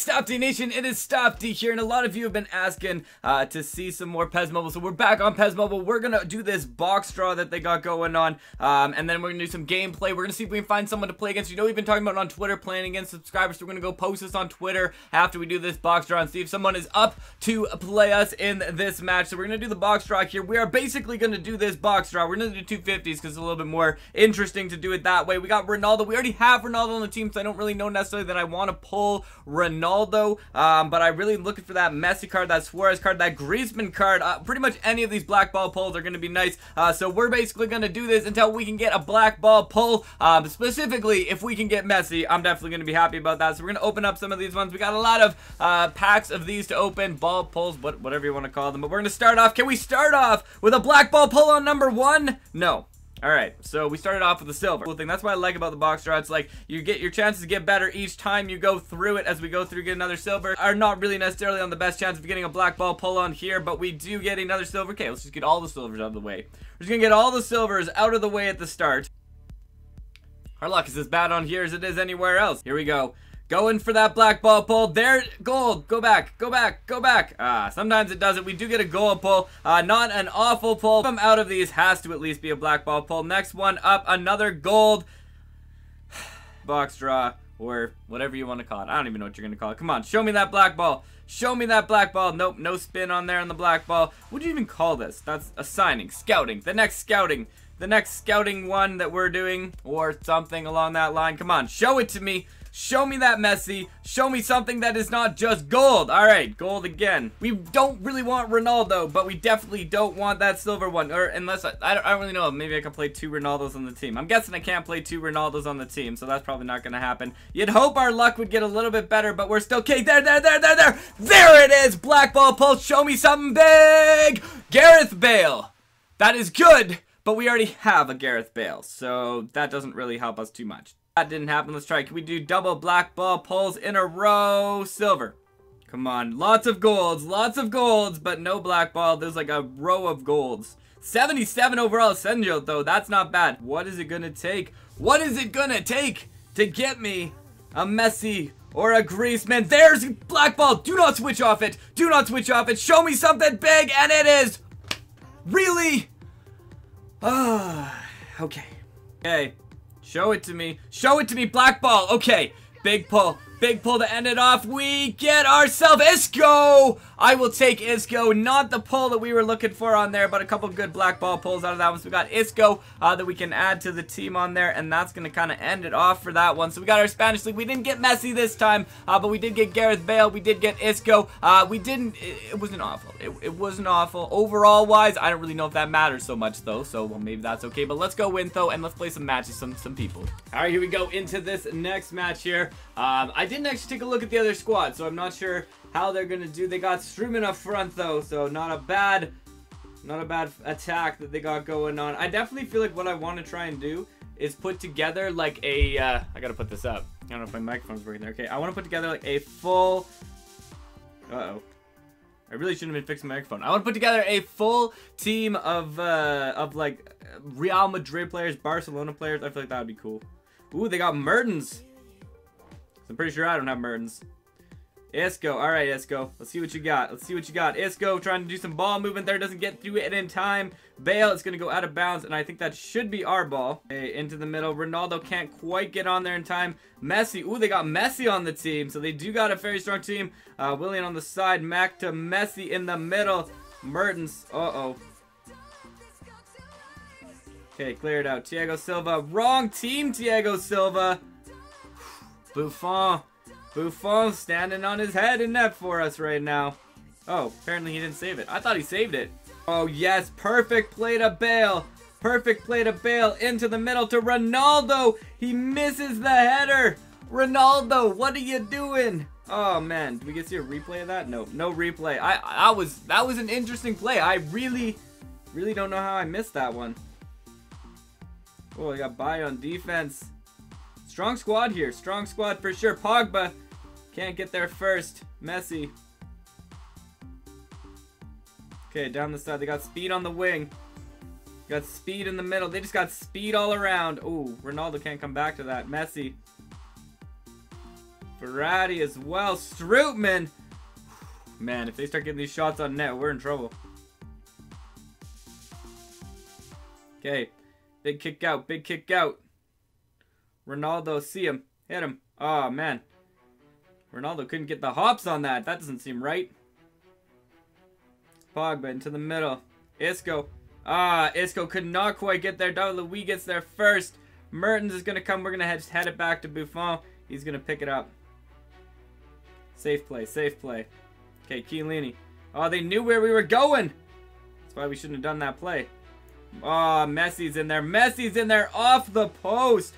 is Stop D Nation, it is Stop D here, and a lot of you have been asking to see some more PES Mobile, so we're back on PES Mobile. We're gonna do this box draw that they got going on, and then we're gonna do some gameplay. We're gonna see if we can find someone to play against. You know, we've been talking about it on Twitter, playing against subscribers, so we're gonna go post this on Twitter after we do this box draw and see if someone is up to play us in this match. So we're gonna do the box draw here. We are basically gonna do this box draw. We're gonna do 250s because it's a little bit more interesting to do it that way. We got Ronaldo. We already have Ronaldo on the team, so I don't really know necessarily that I want to pull Ronaldo, but I'm really looking for that Messi card, that Suarez card, that Griezmann card. Pretty much any of these black ball pulls are going to be nice, so we're basically going to do this until we can get a black ball pull. Specifically, if we can get Messi, I'm definitely going to be happy about that, so we're going to open up some of these ones. We got a lot of packs of these to open, ball pulls, whatever you want to call them, but we're going to start off. Can we start off with a black ball pull on number one? No. Alright, so we started off with the silver. Cool thing. That's what I like about the box draw. It's like, you get your chances to get better each time you go through it. As we go through, get another silver. Are not really necessarily on the best chance of getting a black ball pull on here, but we do get another silver. Okay, let's just get all the silvers out of the way. We're just gonna get all the silvers out of the way at the start. Our luck is as bad on here as it is anywhere else. Here we go. Going for that black ball pull. There, gold. Go back, go back, go back. Sometimes it doesn't. We do get a gold pull. Not an awful pull. Come out of these has to at least be a black ball pull. Next one up, another gold. Box draw, or whatever you want to call it. I don't even know what you're going to call it. Come on, show me that black ball. Show me that black ball. Nope, no spin on there on the black ball. What do you even call this? That's a signing, scouting. The next scouting. The next scouting one that we're doing, or something along that line. Come on, show it to me. Show me that Messi. Show me something that is not just gold. All right, gold again. We don't really want Ronaldo, but we definitely don't want that silver one. Or unless, I don't really know. Maybe I can play two Ronaldos on the team. I'm guessing I can't play two Ronaldos on the team, so that's probably not going to happen. You'd hope our luck would get a little bit better, but we're still... Okay, there. There it is. Black ball pulse. Show me something big. Gareth Bale. That is good, but we already have a Gareth Bale, so that doesn't really help us too much. That didn't happen. Let's try. Can we do double black ball pulls in a row? Silver. Come on. Lots of golds, but no black ball. There's like a row of golds. 77 overall Senjo, though. That's not bad. What is it going to take? What is it going to take to get me a Messi or a Griezmann? There's black ball. Do not switch off it. Do not switch off it. Show me something big, and it is. Really? Ah, okay. Okay. Show it to me. Show it to me. Black ball. Okay. Big pull. Big pull to end it off. We get ourselves Isco. I will take Isco. Not the pull that we were looking for on there, but a couple good black ball pulls out of that one. So we got Isco that we can add to the team on there, and that's going to kind of end it off for that one. So we got our Spanish League. We didn't get Messi this time, but we did get Gareth Bale. We did get Isco. It wasn't awful. It wasn't awful. Overall-wise, I don't really know if that matters so much, though, so well, maybe that's okay. But let's go win, though, and let's play some matches, some people. All right, here we go into this next match here. I didn't actually take a look at the other squad, so I'm not sure how they're gonna do. They got Struiman up front though, so not a bad attack that they got going on. I definitely feel like what I want to try and do is put together like a I gotta put this up. I don't know if my microphone's working there. Okay, I want to put together like a full. Uh-oh. I really shouldn't have been fixing my microphone. I want to put together a full team of like Real Madrid players, Barcelona players. I feel like that would be cool. Ooh, they got Mertens. I'm pretty sure I don't have Mertens. Isco. All right, Isco. Let's see what you got. Let's see what you got. Isco trying to do some ball movement there. Doesn't get through it in time. Bale, it's going to go out of bounds, and I think that should be our ball. Okay, into the middle. Ronaldo can't quite get on there in time. Messi. Ooh, they got Messi on the team, so they do got a very strong team. Willian on the side. Mac to Messi in the middle. Mertens. Uh-oh. Okay, cleared out. Thiago Silva. Wrong team, Thiago Silva. Buffon. Buffon standing on his head in net for us right now. Oh, apparently he didn't save it. I thought he saved it. Oh, yes. Perfect play to Bale. Perfect play to Bale. Into the middle to Ronaldo. He misses the header. Ronaldo, what are you doing? Oh, man. Do we get to see a replay of that? No. No replay. That was an interesting play. I really, really don't know how I missed that one. Oh, I got by on defense. Strong squad here. Strong squad for sure. Pogba can't get there first. Messi. Okay, down the side. They got speed on the wing. Got speed in the middle. They just got speed all around. Ooh, Ronaldo can't come back to that. Messi. Verratti as well. Strootman. Man, if they start getting these shots on net, we're in trouble. Okay. Big kick out. Big kick out. Ronaldo, see him. Hit him. Oh, man. Ronaldo couldn't get the hops on that. That doesn't seem right. Pogba into the middle. Isco. Ah, Isco could not quite get there. Dalot gets there first. Mertens is going to come. We're going to just head it back to Buffon. He's going to pick it up. Safe play. Safe play. Okay, Chiellini. Oh, they knew where we were going. That's why we shouldn't have done that play. Oh, Messi's in there. Messi's in there off the post.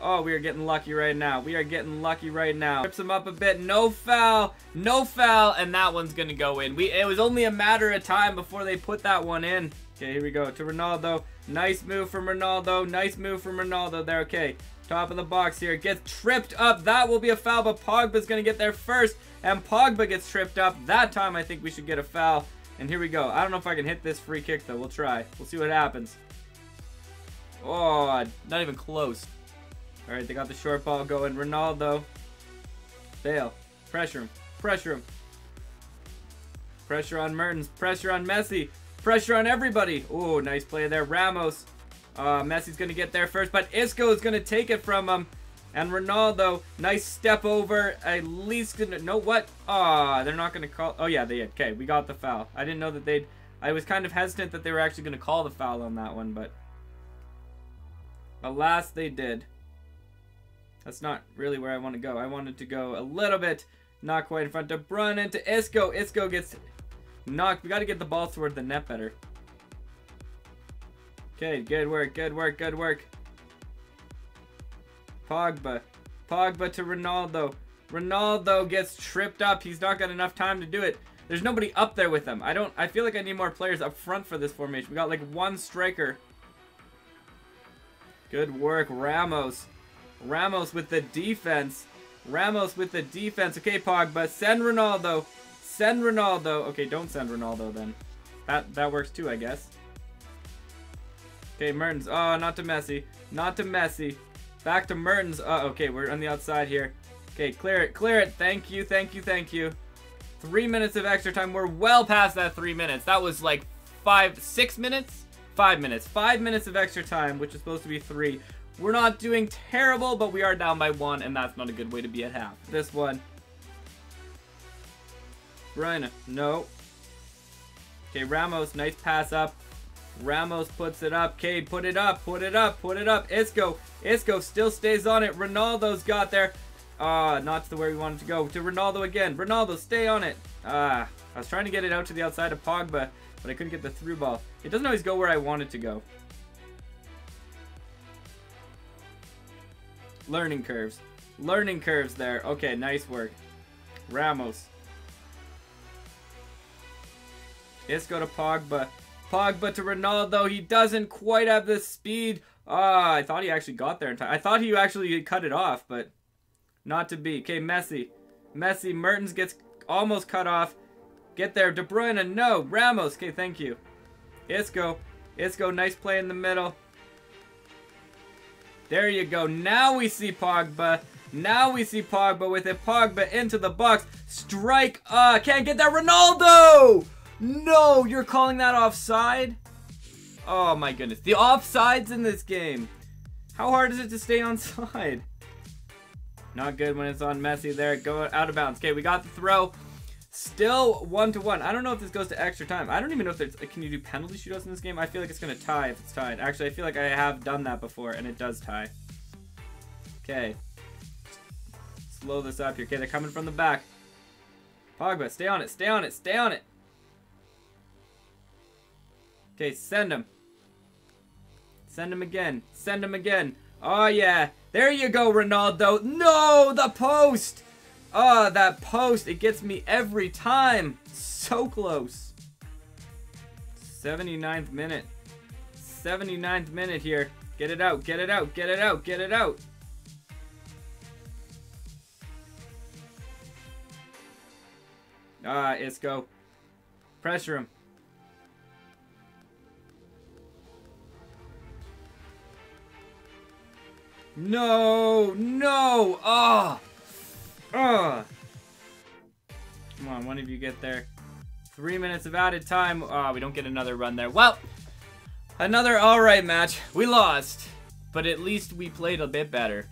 Oh, we are getting lucky right now. We are getting lucky right now. Trips him up a bit. No foul. No foul. And that one's going to go in. It was only a matter of time before they put that one in. Okay, here we go. To Ronaldo. Nice move from Ronaldo. Nice move from Ronaldo there. Okay. Top of the box here. Gets tripped up. That will be a foul, but Pogba's going to get there first. And Pogba gets tripped up. That time I think we should get a foul. And here we go. I don't know if I can hit this free kick, though. We'll try. We'll see what happens. Oh, not even close. All right, they got the short ball going. Ronaldo. Bale. Pressure him. Pressure him. Pressure on Mertens. Pressure on Messi. Pressure on everybody. Oh, nice play there. Ramos. Messi's going to get there first, but Isco is going to take it from him. And Ronaldo, nice step over. At least going to... No, what? Ah, they're not going to call... Oh, yeah, they did. Okay, we got the foul. I didn't know that they'd... I was kind of hesitant that they were actually going to call the foul on that one, but... Alas, they did. That's not really where I want to go. I wanted to go a little bit, not quite in front. De Bruyne into Isco. Isco gets knocked. We got to get the ball toward the net better. Okay, good work, good work, good work. Pogba. Pogba to Ronaldo. Ronaldo gets tripped up. He's not got enough time to do it. There's nobody up there with him. I feel like I need more players up front for this formation. We got like one striker. Good work, Ramos. Ramos with the defense. Ramos with the defense. Okay, Pogba. Send Ronaldo. Send Ronaldo. Okay, don't send Ronaldo then. That works too, I guess. Okay, Mertens. Oh, not to Messi. Not to Messi. Back to Mertens. Okay, we're on the outside here. Okay, clear it. Clear it. Thank you. Thank you. Thank you. 3 minutes of extra time. We're well past that 3 minutes. That was like 5, 6 minutes? 5 minutes. 5 minutes of extra time, which is supposed to be 3. We're not doing terrible, but we are down by 1, and that's not a good way to be at half. This one. Bruyne. No. Okay, Ramos. Nice pass up. Ramos puts it up. Okay, put it up. Put it up. Put it up. Isco. Isco still stays on it. Ronaldo's got there. Ah, not the way we wanted to go. To Ronaldo again. Ronaldo, stay on it. Ah, I was trying to get it out to the outside of Pogba, but I couldn't get the through ball. It doesn't always go where I want it to go. Learning curves. Learning curves there. Okay, nice work. Ramos. Isco to Pogba. Pogba to Ronaldo. He doesn't quite have the speed. Ah, I thought he actually got there in time. I thought he actually cut it off, but not to be. Okay, Messi. Messi. Mertens gets almost cut off. Get there. De Bruyne. No. Ramos. Okay, thank you. Isco. Isco. Nice play in the middle. There you go. Now we see Pogba. Now we see Pogba with it. Pogba into the box. Strike. Can't get that. Ronaldo! No, you're calling that offside? Oh my goodness. The offsides in this game. How hard is it to stay onside? Not good when it's on Messi there. Go out of bounds. Okay, we got the throw. Still 1-1. I don't know if this goes to extra time. I don't even know if there's... Can you do penalty shootouts in this game? I feel like it's going to tie if it's tied. Actually, I feel like I have done that before, and it does tie. Okay. Slow this up here. Okay, they're coming from the back. Pogba, stay on it. Stay on it. Stay on it. Okay, send him. Send him again. Send him again. Oh, yeah. There you go, Ronaldo. No, the post. Oh, that post, it gets me every time. So close. 79th minute. 79th minute here. Get it out, get it out, get it out, get it out. Ah, Isco. Pressure him. No, no. Ah. Oh. Oh. Come on, one of you get there. 3 minutes of added time. Ah, oh, we don't get another run there. Well, another all right match. We lost, but at least we played a bit better.